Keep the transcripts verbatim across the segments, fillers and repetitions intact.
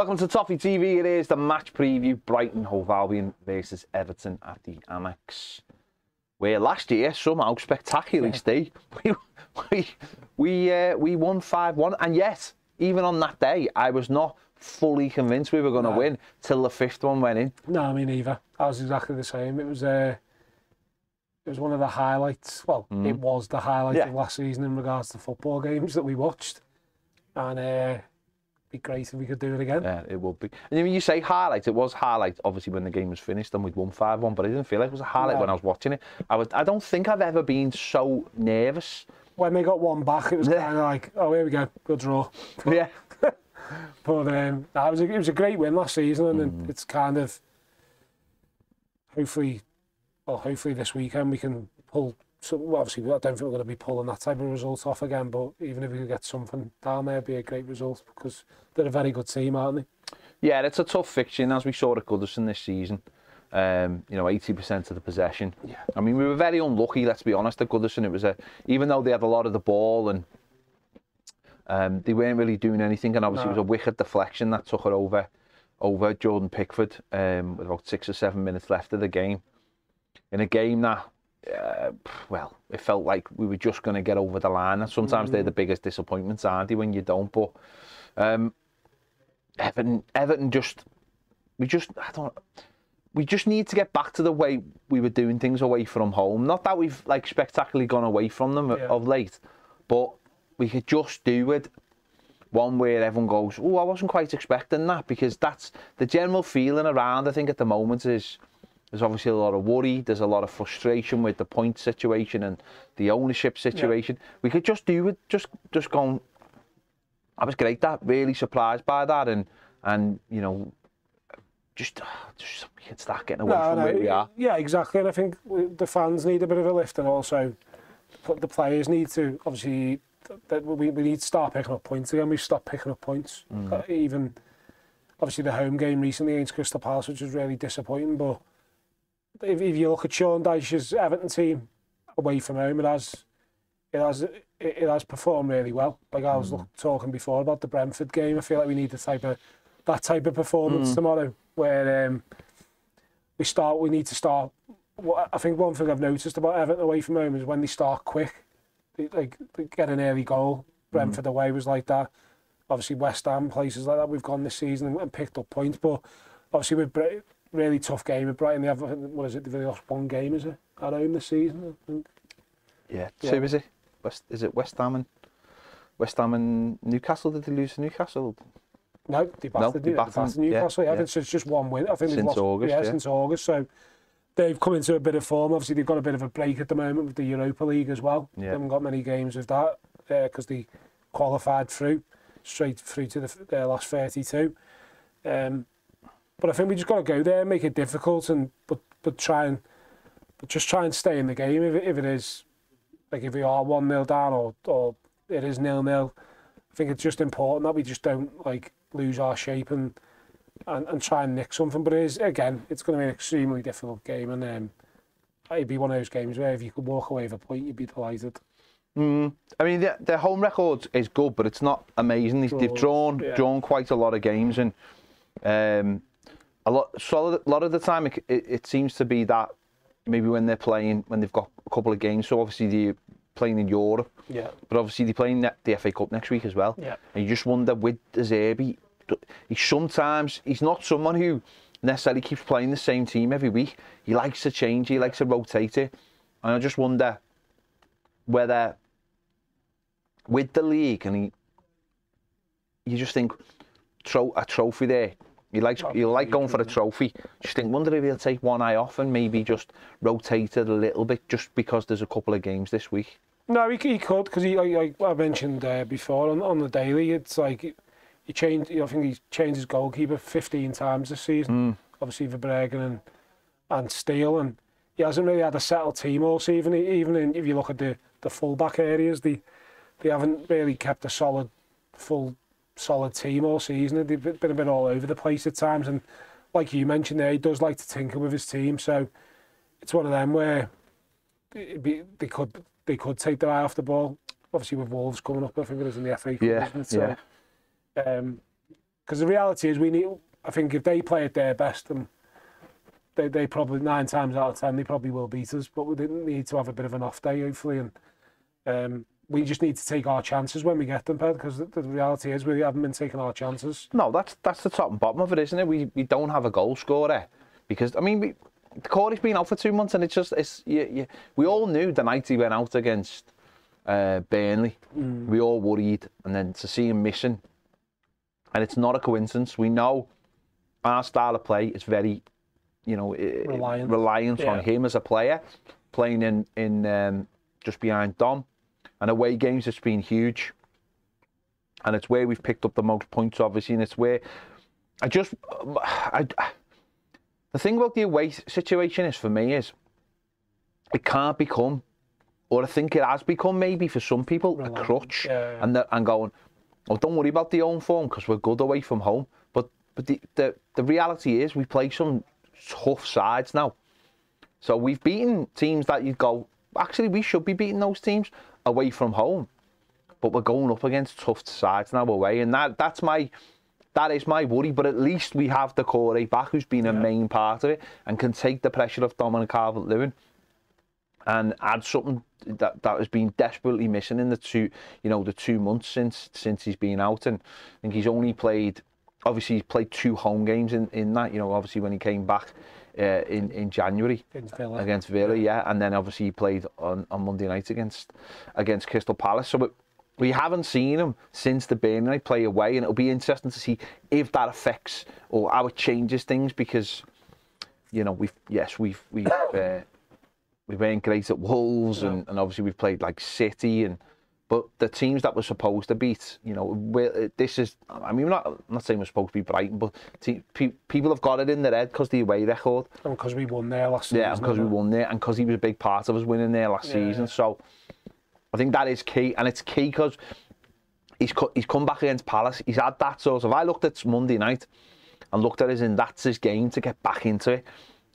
Welcome to Toffee T V. It is the match preview, Brighton Hove Albion versus Everton at the Amex. Where last year, somehow, spectacularly, yeah. Steve, we we we, uh, we won five one. And yet, even on that day, I was not fully convinced we were going to no. win till the fifth one went in. No, me neither. I was exactly the same. It was, uh, it was one of the highlights. Well, mm. it was the highlight yeah. of last season in regards to football games that we watched. And... Uh, be great if we could do it again. Yeah, it would be. And when you say highlight, it was highlight obviously when the game was finished and we'd won five one, but I didn't feel like it was a highlight no. when I was watching it. I was I don't think I've ever been so nervous. When they got one back, it was yeah. kind of like, oh, here we go, we'll draw. But, yeah. but um, that was a, it was a great win last season, and mm. it's kind of hopefully, well, hopefully this weekend we can pull. So obviously, I don't think we're going to be pulling that type of result off again, but even if we could get something down there, it'd be a great result because they're a very good team, aren't they? Yeah, it's a tough fixture, and as we saw at Goodison this season, um, you know, eighty percent of the possession. Yeah. I mean, we were very unlucky, let's be honest, at Goodison. It was a, even though they had a lot of the ball and um, they weren't really doing anything, and obviously no. it was a wicked deflection that took it over, over Jordan Pickford um, with about six or seven minutes left of the game. In a game that... Uh, well, it felt like we were just going to get over the line, and sometimes mm. they're the biggest disappointments, aren't they, when you don't? But um, Everton, Everton just, we just, I don't, we just need to get back to the way we were doing things away from home. Not that we've like spectacularly gone away from them yeah. of late, but we could just do it. One where everyone goes, oh, I wasn't quite expecting that, because that's the general feeling around. I think at the moment is. There's obviously a lot of worry. There's a lot of frustration with the point situation and the ownership situation. Yeah. We could just do it, just just going. I was great. That really surprised by that, and and you know, just just we can start getting away no, from no, where we are. Yeah, exactly. And I think the fans need a bit of a lift, and also the players need to obviously that we we need to start picking up points again. We've stopped picking up points, mm. uh, even obviously the home game recently against Crystal Palace, which was really disappointing, but. If, if you look at Sean Dyche's Everton team away from home, it has it has it, it has performed really well. Like I was mm. look, talking before about the Brentford game, I feel like we need the type of that type of performance mm. tomorrow, where um, we start. We need to start. I think one thing I've noticed about Everton away from home is when they start quick, they, like they get an early goal. Brentford mm. away was like that. Obviously, West Ham, places like that. We've gone this season and, and picked up points, but obviously with Brentford. Really tough game at Brighton. They have, what is it? They've only lost one game, is it? At home this season, I think. Yeah, two, yeah. is it? West, is it West Ham and West Ham and Newcastle? Did they lose to Newcastle? No, they battered no, Newcastle. Newcastle. Yeah, yeah. I think it's just one win. I think since lost, August. Yeah, yeah, since August. So they've come into a bit of form. Obviously, they've got a bit of a break at the moment with the Europa League as well. Yeah. They haven't got many games of that because uh, they qualified through straight through to the, their last thirty-two. Um, But I think we just got to go there, and make it difficult, and but but try and but just try and stay in the game. If if it is like if we are one nil down or or it is nil nil, I think it's just important that we just don't like lose our shape and and, and try and nick something. But it is again, it's going to be an extremely difficult game, and um, it'd be one of those games where if you could walk away with a point, you'd be delighted. Mm. I mean, their, their home record is good, but it's not amazing. They've, they've drawn yeah. drawn quite a lot of games, and. Um, A lot, so a lot of the time, it, it, it seems to be that maybe when they're playing, when they've got a couple of games. So obviously they're playing in Europe, yeah. But obviously they're playing the, the F A Cup next week as well. Yeah. And you just wonder with the Zerbi, he sometimes he's not someone who necessarily keeps playing the same team every week. He likes to change. He likes to rotate it. And I just wonder whether with the league and he, you just think throw a trophy there. He likes he like going for a trophy. Just think, wonder if he'll take one eye off and maybe just rotate it a little bit, just because there's a couple of games this week. No, he, he could, because he like, like I mentioned uh, before on on the daily, it's like he changed. I think he changed his goalkeeper fifteen times this season. Mm. Obviously, Verbregen and and Steele, and he hasn't really had a settled team all season. Even even in, if you look at the the fullback areas, they they haven't really kept a solid full. solid team all season. They've been a bit all over the place at times, and like you mentioned there, he does like to tinker with his team, so it's one of them where it'd be, they could they could take their eye off the ball. Obviously with Wolves coming up, I think it was in the F A Cup, yeah, isn't it? So, yeah. Um, Because the reality is, we need. I think if they play at their best, and they they probably nine times out of ten they probably will beat us. But we didn't need to have a bit of an off day, hopefully, and um, we just need to take our chances when we get them, Ped. Because the, the reality is, we haven't been taking our chances. No, that's that's the top and bottom of it, isn't it? We we don't have a goal scorer because I mean, we, Corey's been out for two months, and it's just it's you, you, we all knew the night he went out against uh, Burnley, mm. we all worried, and then to see him missing. And it's not a coincidence. We know our style of play is very, you know, reliant, reliant yeah. on him as a player, playing in, in um, just behind Dom. And away games, it's been huge. And it's where we've picked up the most points, obviously. And it's where I just... I, the thing about the away situation is, for me, is it can't become, or I think it has become maybe for some people, reliant. a crutch. Yeah, yeah. And, the, and going... Oh, don't worry about the home form because we're good away from home. But but the, the the reality is we play some tough sides now. So we've beaten teams that you go, actually we should be beating those teams away from home. But we're going up against tough sides now away, and that that's my that is my worry. But at least we have the Doucouré back, who's been yeah. a main part of it, and can take the pressure of Dominic Calvert-Lewin and add something that that has been desperately missing in the two, you know, the two months since since he's been out. And I think he's only played, obviously he's played two home games in in that, you know, obviously when he came back uh, in in January against Villa, against Villa yeah. yeah, and then obviously he played on on Monday night against against Crystal Palace. So it, we haven't seen him since the Burnley play away, and it'll be interesting to see if that affects or how it changes things because, you know, we've yes we've we've. Uh, We weren't great at Wolves, yeah. and, and obviously we've played like City, and but the teams that we're supposed to beat, you know, this is, I mean, we're not, I'm not saying we're supposed to be Brighton, but te pe people have got it in their head because the away record. And because we won there last yeah, season. Yeah, because we won there, and because he was a big part of us winning there last yeah, season. Yeah. So I think that is key, and it's key because he's, co he's come back against Palace. He's had that sort of, I looked at Monday night and looked at his, and that's his game to get back into it.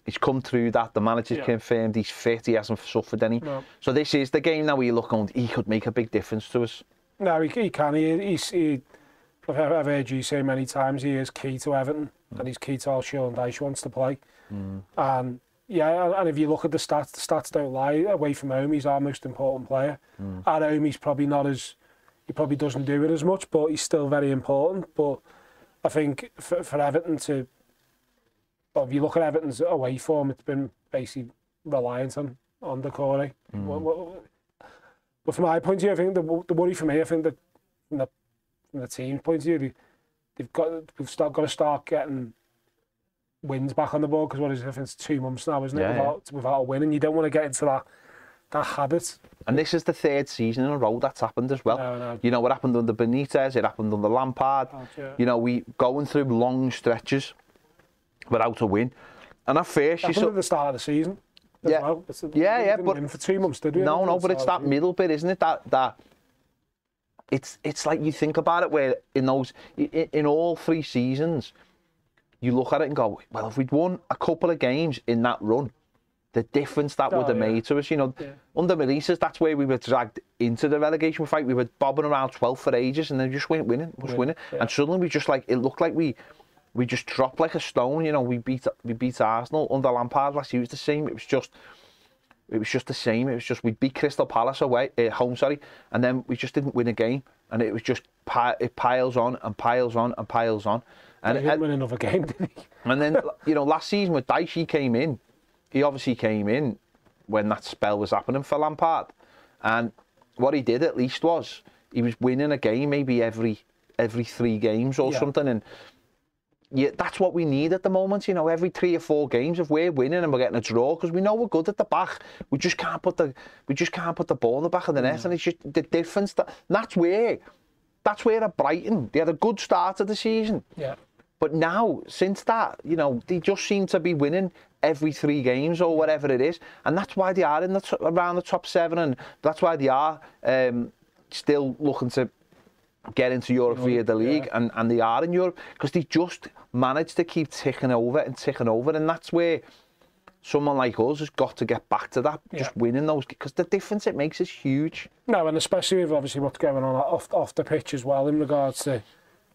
He's come through that. The manager's yeah. confirmed he's fit. He hasn't suffered any. No. So this is the game now where you look on. He could make a big difference to us. No, he, he can. He, he, he, I've heard you say many times, he is key to Everton mm. and he's key to how Sean Dyche wants to play. Mm. And yeah, and if you look at the stats, the stats don't lie. Away from home, he's our most important player. Mm. At home, he's probably not as... He probably doesn't do it as much, but he's still very important. But I think for, for Everton to... But if you look at Everton's away form, it's been basically reliant on, on Doucouré. Mm. But from my point of view, I think the, the worry for me, I think that from the, from the team's point of view, they've got, we've start, got to start getting wins back on the board because what is it, I think it's two months now, isn't it, yeah, without, yeah. without a win, and you don't want to get into that that habit. And this is the third season in a row that's happened as well. No, no. You know, it happened under Benitez, it happened under Lampard. Oh, yeah. You know, we going through long stretches without a win, and at first you saw at the start of the season. Yeah, well. it's a, yeah, yeah. But win for two months, did we? No, no. But it's that middle bit, isn't it? That that it's it's like you think about it, where in those in, in all three seasons, you look at it and go, well, if we'd won a couple of games in that run, the difference that oh, would have yeah. made to us, you know, yeah. under Melissa's, that's where we were dragged into the relegation fight. We were bobbing around twelfth for ages, and then just went winning, was Win. winning, yeah. and suddenly we just like it looked like we. We just dropped like a stone, you know. We beat we beat Arsenal under Lampard last year. It was the same. It was just, it was just the same. It was just we beat Crystal Palace away at home, sorry, and then we just didn't win a game, and it was just it piles on and piles on and piles on. And he didn't win another game, did he? And then you know, last season with Dyche, he came in. He obviously came in when that spell was happening for Lampard, and what he did at least was he was winning a game maybe every every three games or yeah. something, and. Yeah, that's what we need at the moment, you know, every three or four games if we're winning and we're getting a draw, because we know we're good at the back, we just can't put the we just can't put the ball in the back of the net, mm. and it's just the difference that that's where that's where at Brighton they had a good start of the season, yeah, but now since that, you know, they just seem to be winning every three games or whatever it is, and that's why they are in the t around the top seven, and that's why they are um, still looking to get into Europe via the league, yeah. and, and they are in Europe, because they just managed to keep ticking over and ticking over, and that's where someone like us has got to get back to that, yeah. just winning those, because the difference it makes is huge. No, and especially with obviously what's going on off, off the pitch as well in regards to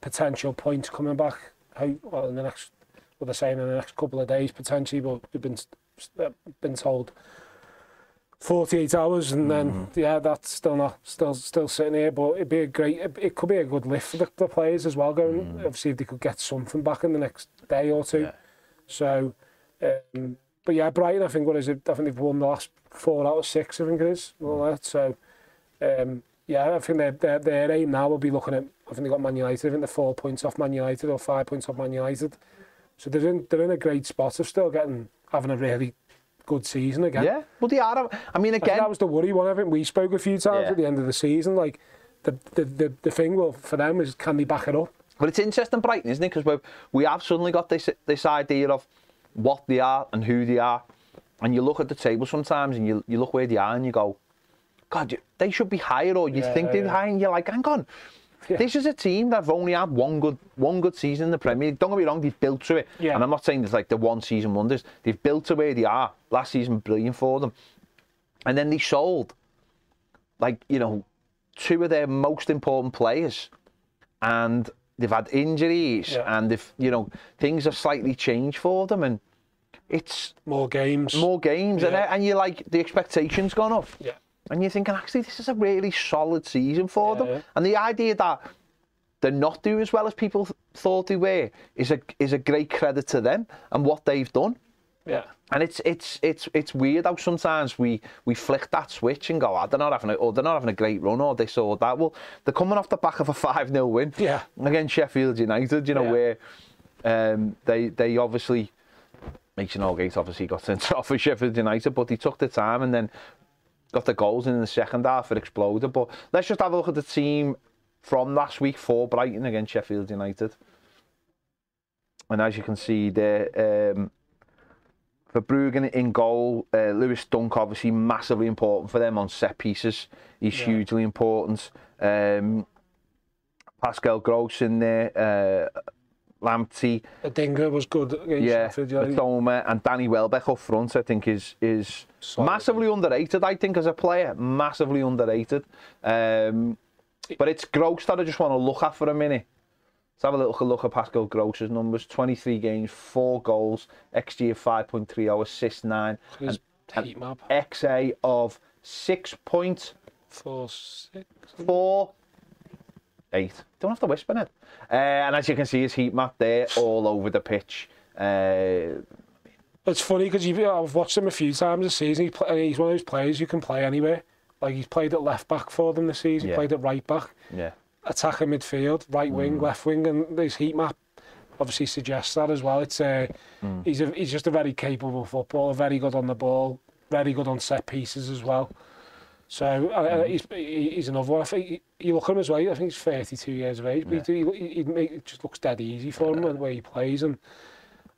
potential points coming back. How, well, in the next, what they're saying in the next couple of days potentially, but we've been been told forty-eight hours, and then mm. yeah, that's still not still still sitting here. But it'd be a great, it, it could be a good lift for the, the players as well. Going mm. obviously if they could get something back in the next day or two. Yeah. So, um, but yeah, Brighton, I think what is it? I think they've won the last four out of six. I think it is. All that. So, um, yeah, I think their their their aim now will be looking at. I think they got Man United. I think they're four points off Man United or five points off Man United. So they're in they're in a great spot of still getting having a really good season again. Yeah, well they are. I mean, again, I that was the worry one. I think we spoke a few times yeah. at the end of the season. Like the the the, the thing well for them is can they back it up? But it's interesting, Brighton, isn't it? Because we we have suddenly got this this idea of what they are and who they are, and you look at the table sometimes and you you look where they are and you go, God, they should be higher, or you yeah, think they're yeah. higher, and you're like, hang on, yeah. this is a team that've only had one good one good season in the Premier League. Don't get me wrong, they've built to it, yeah. and I'm not saying it's like the one season wonders. They've built to where they are. Last season, brilliant for them, and then they sold, like you know, two of their most important players, and they've had injuries, yeah. and if you know things have slightly changed for them, and it's more games, more games, yeah. and and you're like the expectation's gone up. Yeah. And you're thinking, actually, this is a really solid season for yeah. them. And the idea that they're not doing as well as people th thought they were is a is a great credit to them and what they've done. Yeah. And it's it's it's it's weird how sometimes we we flick that switch and go, oh, they're not having a, or they're not having a great run, or this or that. Well, they're coming off the back of a five nil win. Yeah. Against Sheffield United, you know, yeah. where um, they they obviously Mason Holgate obviously got sent off for Sheffield United, but he took the time and then got the goals in the second half, it exploded. But let's just have a look at the team from last week for Brighton against Sheffield United. And as you can see there, um, Verbruggen in goal, uh, Lewis Dunk obviously massively important for them on set pieces. He's yeah. hugely important. Um, Pascal Groß in there, uh, Lamptey. Odinga was good against yeah, Sheffield United. Matoma and Danny Welbeck up front, I think, is is Solid. massively underrated, I think, as a player. Massively underrated. Um, but it's Gross that I just want to look at for a minute. Let's have a little look at Pascal Gross's numbers. twenty-three games, four goals, X G of five point three oh, assist nine. And, and X A of six point four six. Eight. Don't have to whisper it. Uh, and as you can see, his heat map there, all over the pitch. Uh, it's funny because I've watched him a few times this season. He play, he's one of those players you can play anywhere. Like he's played at left back for them this season. Yeah. He played at right back. Yeah. Attacking midfield, right wing, mm. left wing, and his heat map obviously suggests that as well. It's uh, mm. he's a, he's just a very capable footballer, very good on the ball, very good on set pieces as well. So mm. uh, he's he's another one. I think he, you look at him as well. I think he's thirty-two years of age, but yeah. he, he, he make, it just looks dead easy for him yeah. the way he plays. And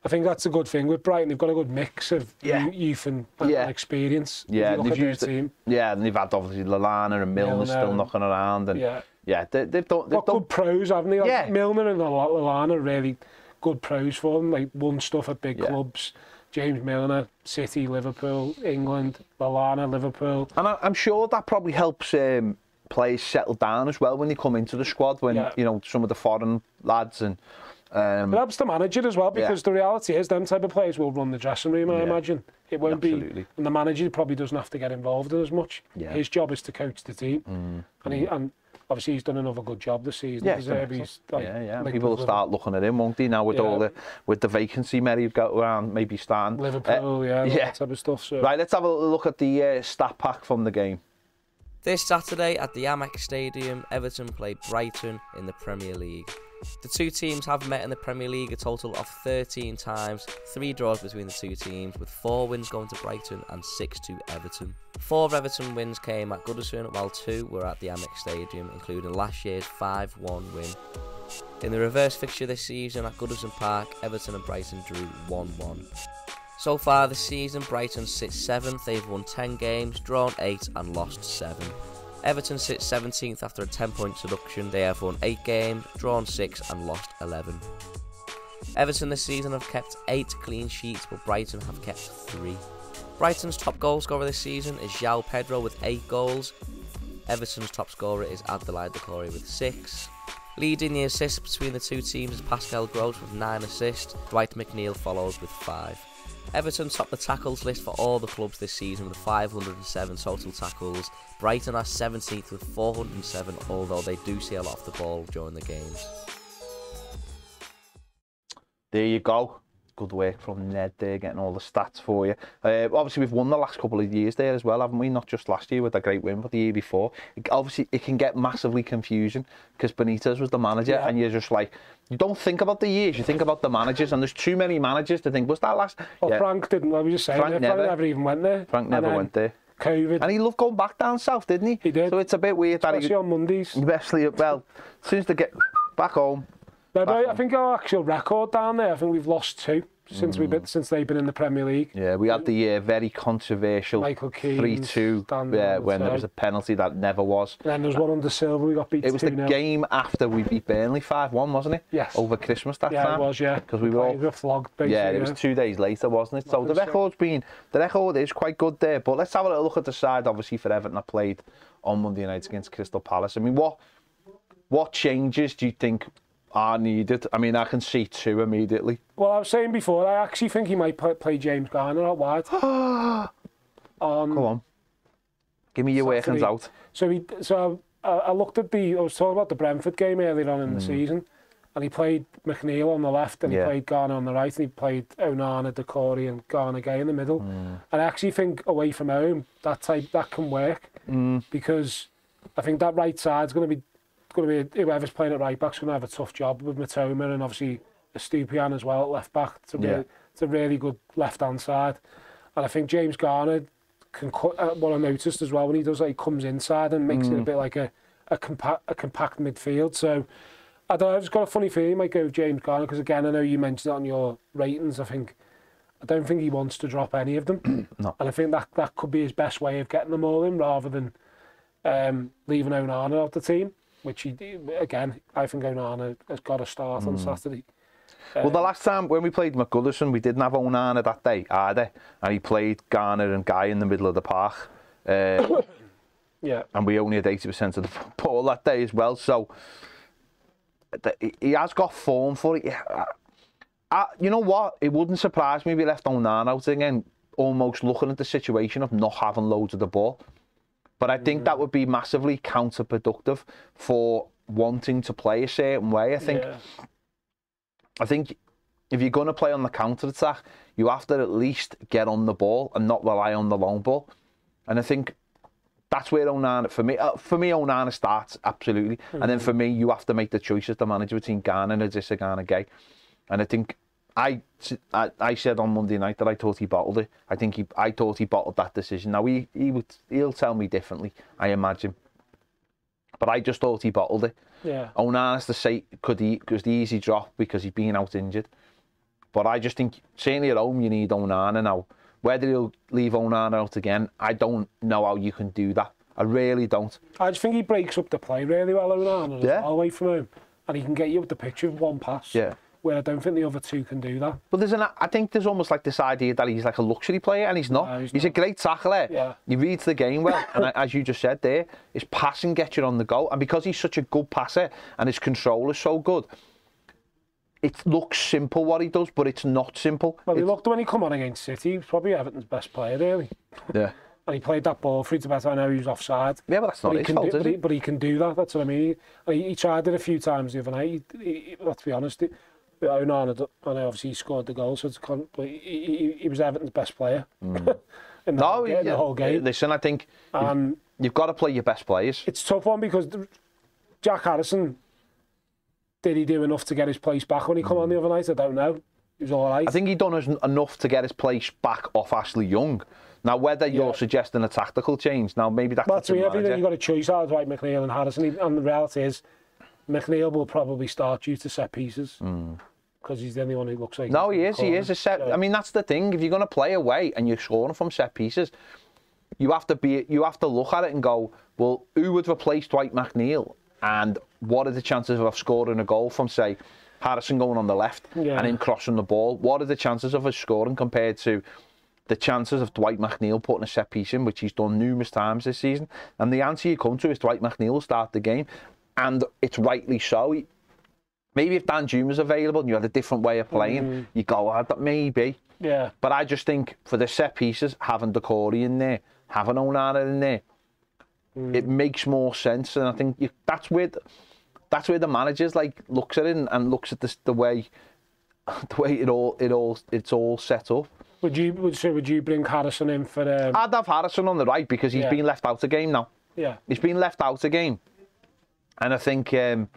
I think that's a good thing with Brighton. They've got a good mix of yeah. youth and, and yeah. experience. Yeah, and they've used their team. The, yeah, and they've had obviously Lallana and Milner, Milner still and, knocking around, and yeah, yeah they, they've done. They've got done, good pros, haven't they? Like yeah, Milner and Lallana really good pros for them. Like won stuff at big yeah. clubs. James Milner, City, Liverpool, England, Lallana, Liverpool. And I, I'm sure that probably helps um, players settle down as well when they come into the squad, when, yeah. you know, some of the foreign lads. And um, it helps the manager as well, because yeah. the reality is them type of players will run the dressing room, I yeah. imagine. It won't Absolutely. be... And the manager probably doesn't have to get involved in as much. Yeah. His job is to coach the team. Mm. And he... And, obviously, he's done another good job this season. Yeah, he's, like, yeah, yeah. People will start looking at him, won't they? Now with yeah. all the with the vacancy, maybe you've got around, maybe starting Liverpool, uh, yeah, yeah, that type of stuff. So. Right, let's have a look at the uh, stat pack from the game. This Saturday at the Amex Stadium, Everton play Brighton in the Premier League. The two teams have met in the Premier League a total of thirteen times, three draws between the two teams, with four wins going to Brighton and six to Everton. Four Everton wins came at Goodison, while two were at the Amex Stadium, including last year's five one win. In the reverse fixture this season at Goodison Park, Everton and Brighton drew one one. So far this season, Brighton sits seventh, they've won ten games, drawn eight and lost seven. Everton sits seventeenth after a ten point deduction, they have won eight games, drawn six and lost eleven. Everton this season have kept eight clean sheets, but Brighton have kept three. Brighton's top goal scorer this season is João Pedro with eight goals, Everton's top scorer is Adelaide Doucouré with six, Leading the assists between the two teams is Pascal Groß with nine assists, Dwight McNeil follows with five. Everton top the tackles list for all the clubs this season with five hundred and seven total tackles. Brighton are seventeenth with four hundred and seven, although they do see a lot of the ball during the games. There you go. Good work from Ned there, getting all the stats for you. Uh, obviously, we've won the last couple of years there as well, haven't we? Not just last year with a great win, but the year before. It, obviously, it can get massively confusing because Benitez was the manager, yeah. and you're just like, you don't think about the years, you think about the managers, and there's too many managers to think, was that last? Well, yeah. Frank didn't, I was just saying, Frank, never, Frank never even went there. Frank never went there. COVID. And he loved going back down south, didn't he? He did. So it's a bit weird. Especially that he, on Mondays. Especially, well, as soon as they get back home, No, but I think our actual record down there, I think we've lost two since mm. we've been, since they've been in the Premier League. Yeah, we had the uh, very controversial three two yeah, when there was a penalty that never was. And then there was one under Silva, we got beat two nil. It was the game after we beat Burnley five one, wasn't it? Yes. Over Christmas that yeah, time. Yeah, it was, yeah. Because we, we were all... We were flogged, basically. Yeah, it was two days later, wasn't it? So the record's been... The record is quite good there, but let's have a little look at the side, obviously, for Everton. I played on Monday night against Crystal Palace. I mean, what what changes do you think are needed? I mean, I can see two immediately. Well, I was saying before, I actually think he might play James Garner out wide. um, Come on, give me your workings out. So he, so I, I looked at the, I was talking about the Brentford game earlier on in mm. the season, and he played McNeil on the left, and yeah. he played Garner on the right, and he played Onana, Doucouré, and Gana Gueye in the middle. Mm. And I actually think away from home, that type that can work mm. because I think that right side's going to be. Going to be whoever's playing at right back's going to have a tough job with Matoma and obviously Estupian as well at left back. It's a really, yeah. it's a really good left hand side, and I think James Garner can cut. Uh, what I noticed as well when he does that, like, he comes inside and makes mm. it a bit like a a compact a compact midfield. So I don't know, I've just got a funny feeling he might go with James Garner because, again, I know you mentioned it on your ratings. I think I don't think he wants to drop any of them, no. and I think that that could be his best way of getting them all in rather than um, leaving Onana off the team. Which he did, again, I think Onana has got to start mm. on Saturday. Well, um, the last time when we played McGoodison, we didn't have Onana that day either, and he played Garner and Guy in the middle of the park. Uh, yeah, and we only had eighty percent of the ball that day as well. So the, he has got form for it. I, I, you know what? It wouldn't surprise me if he left Onana out again, almost looking at the situation of not having loads of the ball. But I think that would be massively counterproductive for wanting to play a certain way. I think, yeah. I think if you're going to play on the counter attack, you have to at least get on the ball and not rely on the long ball. And I think that's where Onana, for me, uh, for me, Onana starts absolutely. Mm-hmm. And then for me, you have to make the choice as the manager between Garner and Adissa Gana Gueye. And I think I, I I said on Monday night that I thought he bottled it. I think he I thought he bottled that decision. Now he he would he'll tell me differently, I imagine. But I just thought he bottled it. Yeah. Onana's to say could he because the easy drop because he's been out injured. But I just think certainly at home you need Onana now. Whether he'll leave Onana out again, I don't know how you can do that. I really don't. I just think he breaks up the play really well, Onana, yeah. all the way from home, and he can get you up the pitch with one pass. Yeah. Where I don't think the other two can do that. But there's an, I think there's almost like this idea that he's like a luxury player, and he's not. No, he's, he's not. A great tackler. Yeah. He reads the game well, and as you just said there, his passing gets you on the go. And because he's such a good passer and his control is so good, it looks simple what he does, but it's not simple. Well, he looked when he come on against City. He was probably Everton's best player, really. Yeah. And he played that ball free to better. I know he was offside. Yeah, but that's not but his fault, do, is but he, but he can do that. That's what I mean. He, he tried it a few times the other night. He, he, let's be honest. He, Onana, and obviously he scored the goal, so it's con but he, he, he was Everton's best player mm. in, the, no, whole, yeah, in yeah. the whole game. Listen, I think um, you've, you've got to play your best players. It's a tough one because Jack Harrison, did he do enough to get his place back when he mm. come on the other night? I don't know. He was all right. I think he done enough to get his place back off Ashley Young. Now, whether you're yeah. suggesting a tactical change, now maybe that's... That's everything manager. You've got to choose out, Dwight McNeil and Harrison, and the reality is McNeil will probably start due to set pieces. Mm. Because he's the only one who looks like... No, he is. He is a set... Yeah. I mean, that's the thing. If you're going to play away and you're scoring from set pieces, you have to be... You have to look at it and go, well, who would replace Dwight McNeil? And what are the chances of scoring a goal from, say, Harrison going on the left yeah. and him crossing the ball? What are the chances of us scoring compared to the chances of Dwight McNeil putting a set piece in, which he's done numerous times this season? And the answer you come to is Dwight McNeil will start the game. and it's rightly so. Maybe if Dan Juma was available and you had a different way of playing, mm. you go, oh, that maybe. Yeah. But I just think for the set pieces, having Doucouré in there, having Onana in there, mm. it makes more sense. And I think you, that's where the, that's where the manager like looks at it and, and looks at this, the way the way it all it all it's all set up. Would you would so would you bring Harrison in for? Um... I'd have Harrison on the right because he's yeah. been left out a game now. Yeah. He's been left out a game, and I think. Um,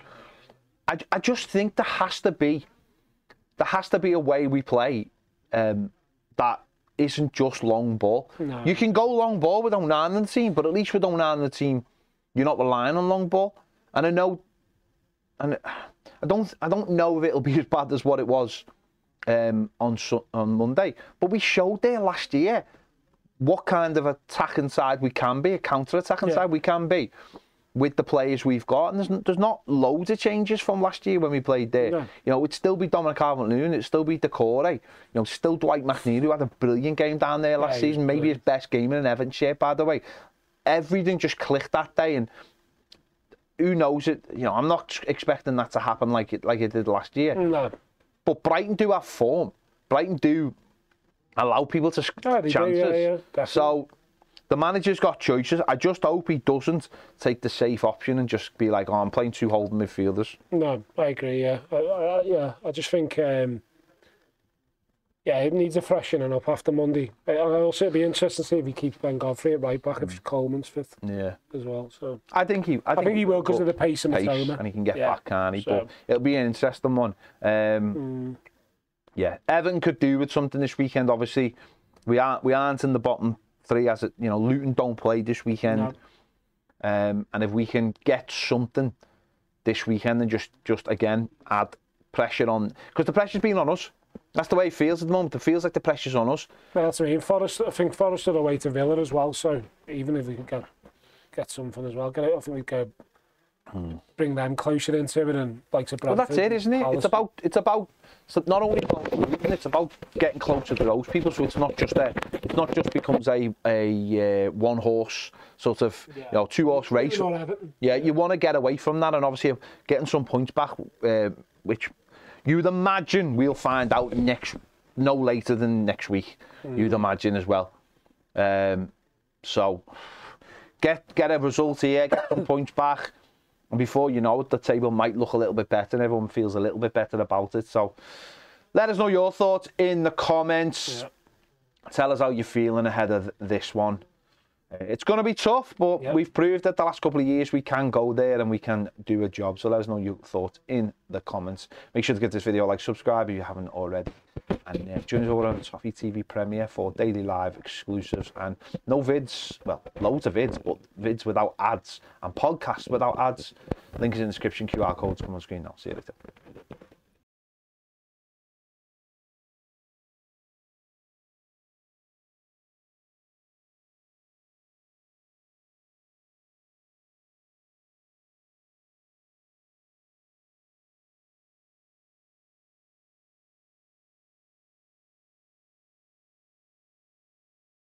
I, I just think there has to be there has to be a way we play um, that isn't just long ball. No. You can go long ball with Onana and the team, but at least with Onana and the team, you're not relying on long ball. And I know, and I don't I don't know if it'll be as bad as what it was um, on on Monday. But we showed there last year what kind of attacking side we can be, a counter attacking yeah. side we can be. With the players we've got, and there's, there's not loads of changes from last year when we played there. No. You know, it'd still be Dominic Calvert-Lewin, it'd still be Doucouré, you know, still Dwight McNeil, who had a brilliant game down there last yeah, season, maybe brilliant. His best game in an Everton shirt, by the way. Everything just clicked that day, and who knows it? You know, I'm not expecting that to happen like it like it did last year. No. But Brighton do have form. Brighton do allow people to yeah, chances. Do, yeah, yeah, so. The manager's got choices. I just hope he doesn't take the safe option and just be like, oh, I'm playing two holding midfielders. No, I agree, yeah. I, I, yeah, I just think, um, yeah, it needs a freshening up after Monday. And also, it'd be interesting to see if he keeps Ben Godfrey at right back, mm. if Coleman's fifth yeah. as well. So I think he I think, I think he will because of the pace and pace, the and he can get yeah. back, can't he? So. But it'll be an interesting one. Um, mm. Yeah, Everton could do with something this weekend, obviously. We, are, we aren't in the bottom three, as it, you know, Luton don't play this weekend, no. um, and if we can get something this weekend, and just just again add pressure on, because the pressure's been on us. That's the way it feels at the moment. It feels like the pressure's on us. No, that's what I mean. Forest, I think Forest are away to Villa as well. So even if we can get get something as well, get it, I think we go hmm. bring them closer into it, and like to Brentford. Well, that's it, isn't it? Palace. It's about it's about. So not only about Luton, it's about getting closer to those people. So it's not just a, it's not just becomes a a uh, one horse sort of yeah. you know two horse race. Yeah, you want to get away from that, and obviously getting some points back, uh, which you'd imagine we'll find out next, no later than next week. Mm. You'd imagine as well. Um, so get get a result here, get some points back. And before you know it, the table might look a little bit better and everyone feels a little bit better about it. So let us know your thoughts in the comments. Yep. Tell us how you're feeling ahead of this one. It's going to be tough, but yep. we've proved that the last couple of years we can go there and we can do a job. So let us know your thoughts in the comments. Make sure to give this video a like, subscribe if you haven't already. And uh, join us over on Toffee T V Premiere for daily live exclusives and no vids, well, loads of vids, but vids without ads and podcasts without ads. Link is in the description, Q R codes come on screen now. See you later.